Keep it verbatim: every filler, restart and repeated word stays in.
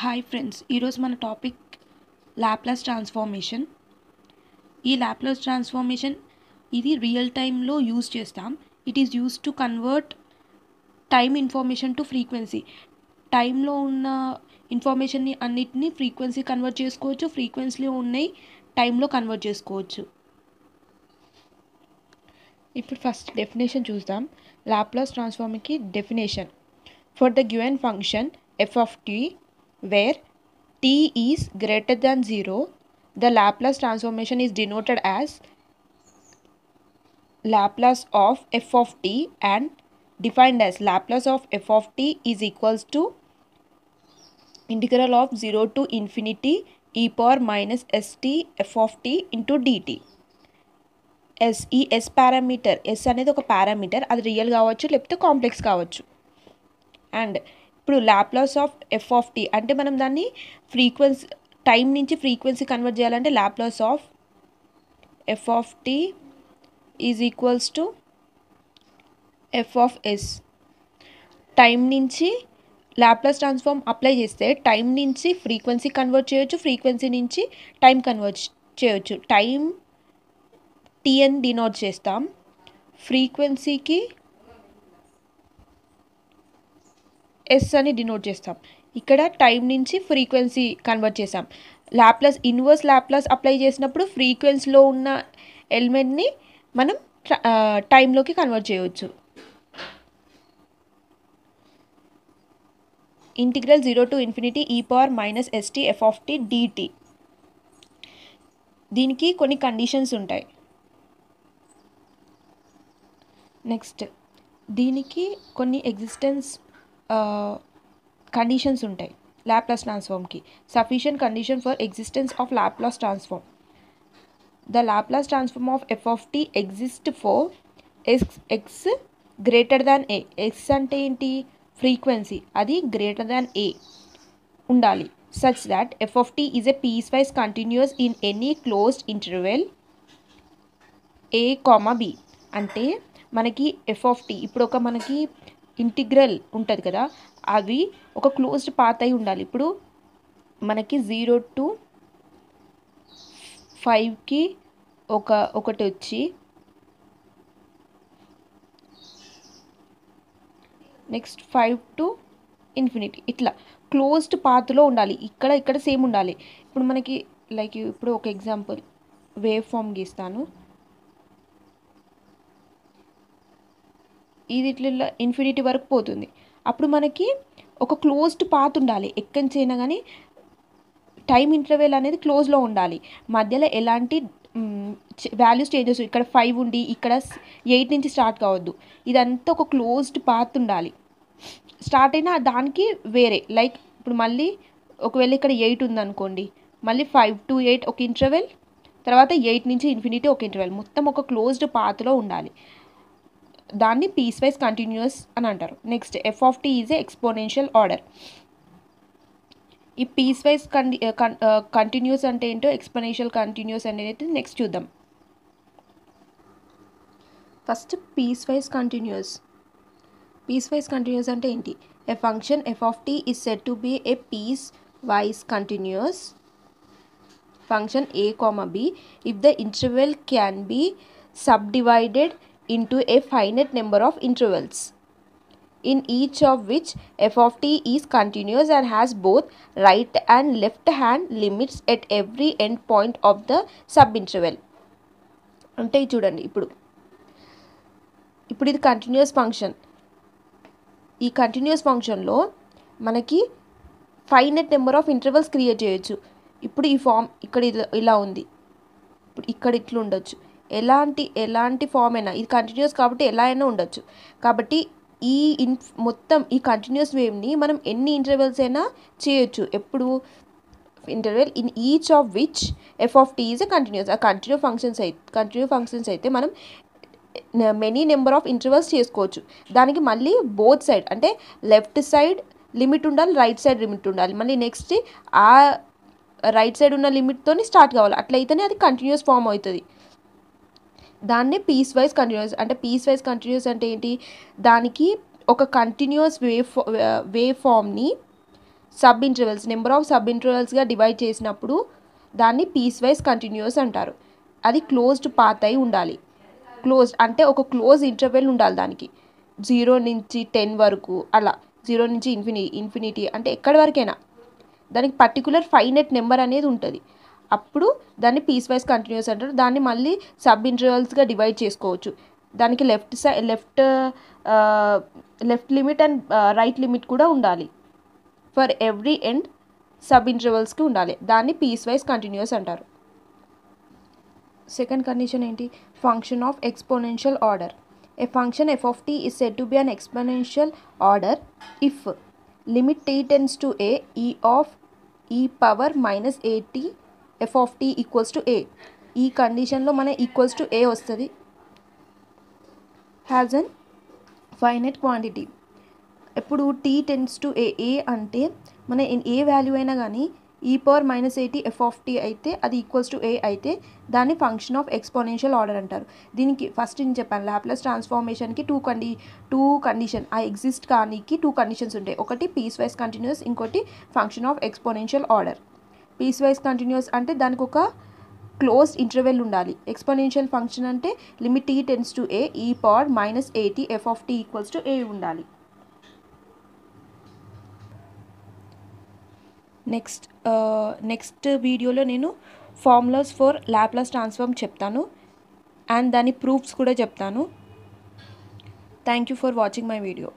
Hi friends, ఈరోజు మన topic Laplace transformation. ఈ లాప్లాస్ ట్రాన్స్ఫార్మేషన్ ఇది రియల్ టైంలో యూజ్ చేస్తాం. It is use to convert time information to frequency. టైంలో ఉన్న ఇన్ఫర్మేషన్ని అన్నిటినీ ఫ్రీక్వెన్సీ కన్వర్ట్ చేసుకోవచ్చు, ఫ్రీక్వెన్సీలో ఉన్నాయి టైంలో కన్వర్ట్ చేసుకోవచ్చు. ఇప్పుడు ఫస్ట్ డెఫినేషన్ చూద్దాం. లాప్లాస్ ట్రాన్స్ఫార్మ్కి definition: for the given function F of tea where t is greater than zero, the Laplace transformation is denoted as Laplace of f of t and defined as Laplace of f of t is equals to integral of zero to infinity e power minus st f of t into dt. S e S parameter, S అనేది ఒక parameter, అది real కావచ్చు లేకపోతే complex కావచ్చు. And ఇప్పుడు Laplace of F of tea అంటే మనం దాన్ని ఫ్రీక్వెన్సీ టైం నుంచి ఫ్రీక్వెన్సీ కన్వర్ట్ చేయాలంటే Laplace of F of tea is equals to F of yes. Time నుంచి లాప్లాస్ ట్రాన్స్ఫార్మ్ అప్లై చేస్తే టైం నుంచి ఫ్రీక్వెన్సీ కన్వర్ట్ చేయొచ్చు, ఫ్రీక్వెన్సీ నుంచి టైం కన్వర్ట్ చేయొచ్చు. టైం టీఎన్ డినోట్ చేస్తాం, ఫ్రీక్వెన్సీకి ఎస్ అని డినోట్ చేస్తాం. ఇక్కడ టైం నుంచి ఫ్రీక్వెన్సీ కన్వర్ట్ చేసాం. లాప్లాస్ ఇన్వర్స్ లాప్లాస్ అప్లై చేసినప్పుడు ఫ్రీక్వెన్సీలో ఉన్న ఎలిమెంట్ని మనం టైంలోకి కన్వర్ట్ చేయవచ్చు. Integral zero to infinity e power minus ST F of tea dt. దీనికి కొన్ని కండిషన్స్ ఉంటాయి. నెక్స్ట్ దీనికి కొన్ని ఎగ్జిస్టెన్స్ కండిషన్స్ ఉంటాయి లాప్లాస్ ట్రాన్స్ఫార్మ్కి. Sufficient condition for existence of Laplace transform: the Laplace transform of F of tea exist for x x greater than A. X అంటే ఏంటి? Frequency, అది గ్రేటర్ దాన్ ఏ ఉండాలి. Such that F of tea is a piecewise continuous in any closed interval A comma B. అంటే మనకి F of tea ఇప్పుడు ఒక మనకి integral ఉంటుంది కదా, అవి ఒక క్లోజ్డ్ పాత్ అయి ఉండాలి. ఇప్పుడు మనకి జీరో టు ఫైవ్కి ఒక ఒకటి వచ్చి నెక్స్ట్ ఫైవ్ టు ఇన్ఫినిటీ ఇట్లా క్లోజ్డ్ పాత్లో ఉండాలి. ఇక్కడ ఇక్కడ సేమ్ ఉండాలి. ఇప్పుడు మనకి లైక్ ఇప్పుడు ఒక ఎగ్జాంపుల్ వేవ్ ఫామ్ గీస్తాను. ఇది ఇట్లా ఇన్ఫినిటీ వరకు పోతుంది. అప్పుడు మనకి ఒక క్లోజ్డ్ పాత్ ఉండాలి. ఎక్కడి చైనా కానీ టైం ఇంటర్వెల్ అనేది క్లోజ్లో ఉండాలి. మధ్యలో ఎలాంటి వాల్యూస్ చేంజెస్, ఇక్కడ ఫైవ్ ఉండి ఇక్కడ ఎయిట్ నుంచి స్టార్ట్ కావద్దు. ఇదంతా ఒక క్లోజ్డ్ పాత్ ఉండాలి. స్టార్ట్ అయినా దానికి వేరే, లైక్ ఇప్పుడు మళ్ళీ ఒకవేళ ఇక్కడ ఎయిట్ ఉందనుకోండి, మళ్ళీ ఫైవ్ టు ఎయిట్ ఒక ఇంటర్వెల్, తర్వాత ఎయిట్ నుంచి ఇన్ఫినిటీ ఒక ఇంటర్వెల్, మొత్తం ఒక క్లోజ్డ్ పాత్లో ఉండాలి. దాన్ని పీస్ వైజ్ కంటిన్యూస్ అని అంటారు. Next F of tea is a exponential order. ఈ పీస్ వైజ్ కంటి కంటిన్యూస్ అంటే ఏంటో, ఎక్స్పోనెన్షియల్ కంటిన్యూస్ అనేది నెక్స్ట్ చూద్దాం. First piecewise continuous. Piecewise continuous అంటే ఏంటి? A function F of tea is said to be a piecewise continuous function A comma B if the interval can be subdivided into a finite number of intervals, in each of which f of t is continuous and has both right and left hand limits at every end point of the subinterval. అంటే చూడండి, ఇప్పుడు ఇప్పుడు ఇది continuous function. ఈ continuous ఫంక్షన్లో మనకి finite number of intervals create చేయొచ్చు. ఇప్పుడు ఈ ఫామ్ ఇక్కడ ఇలా ఉంది, ఇప్పుడు ఇక్కడ ఇట్లా ఉండొచ్చు, ఎలాంటి ఎలాంటి ఫామ్ అయినా, ఇది కంటిన్యూస్ కాబట్టి ఎలా అయినా ఉండొచ్చు. కాబట్టి ఈ ఇన్ మొత్తం ఈ కంటిన్యూస్ వేవ్ని మనం ఎన్ని ఇంటర్వెల్స్ అయినా చేయొచ్చు. ఎప్పుడు interval in each of which F of tea is a continuous. ఆ కంటిన్యూ ఫంక్షన్స్ అయితే కంటిన్యూ ఫంక్షన్స్ అయితే మనం మెనీ నెంబర్ ఆఫ్ ఇంటర్వెల్స్ చేసుకోవచ్చు. దానికి మళ్ళీ బోత్ సైడ్ అంటే లెఫ్ట్ సైడ్ లిమిట్ ఉండాలి, రైట్ సైడ్ లిమిట్ ఉండాలి. మళ్ళీ నెక్స్ట్ ఆ రైట్ సైడ్ ఉన్న లిమిట్తో స్టార్ట్ కావాలి. అట్లయితేనే అది కంటిన్యూస్ ఫామ్ అవుతుంది. దాన్నే పీస్ వైజ్ కంటిన్యూస్ అంటే పీస్ వైజ్ కంటిన్యూస్ అంటే ఏంటి? దానికి ఒక కంటిన్యూస్ వేవ్ వేవ్ ఫామ్ని sub intervals number of sub intervals ga divide చేసినప్పుడు దాన్ని piece wise continuous అంటారు. అది closed path అయి ఉండాలి. Closed అంటే ఒక close interval ఉండాలి దానికి. zero నుంచి ten వరకు అలా zero నుంచి infinity infinity అంటే ఎక్కడి వరకైనా దానికి particular finite number అనేది ఉంటుంది. అప్పుడు దాన్ని piece wise continuous అంటారు. దాన్ని మళ్ళీ sub intervals గా డివైడ్ చేసుకోవచ్చు. దానికి left side left uh, left limit and uh, right limit కూడా ఉండాలి. For every end sub intervals కి ఉండాలి. దాన్ని piece wise continuous అంటారు. Second condition ఏంటి? Function of exponential order. A function f of t is said to be an exponential order if limit t tends to a, e of e power minus a t f of t equals to a. ఈ కండిషన్లో మన equals to a వస్తుంది. Has an finite quantity. ఎప్పుడు t tends to a, a అంటే మన ఏ value అయినా కానీ e power minus a t f of t అయితే అది ఈక్వల్స్ టు a అయితే దాన్ని ఫంక్షన్ ఆఫ్ ఎక్స్పోనెన్షియల్ ఆర్డర్ అంటారు. దీనికి ఫస్ట్ నేను చెప్పాను లాప్లాస్ ట్రాన్స్ఫార్మేషన్కి టూ కండి టూ కండిషన్ ఆ ఎగ్జిస్ట్ కానీకి టూ కండిషన్స్ ఉంటాయి. ఒకటి పీస్ వైజ్ కంటిన్యూస్, ఇంకోటి function of exponential order. Piecewise continuous అంటే దానికి ఒక క్లోజ్డ్ ఇంటర్వెల్ ఉండాలి. ఎక్స్పోనెన్షియల్ ఫంక్షన్ అంటే limit t tends to a e power minus a t f of t equals to a ఉండాలి. Next next వీడియోలో నేను formulas for Laplace transform చెప్తాను and దాని ప్రూఫ్స్ కూడా చెప్తాను. Thank you for watching my video.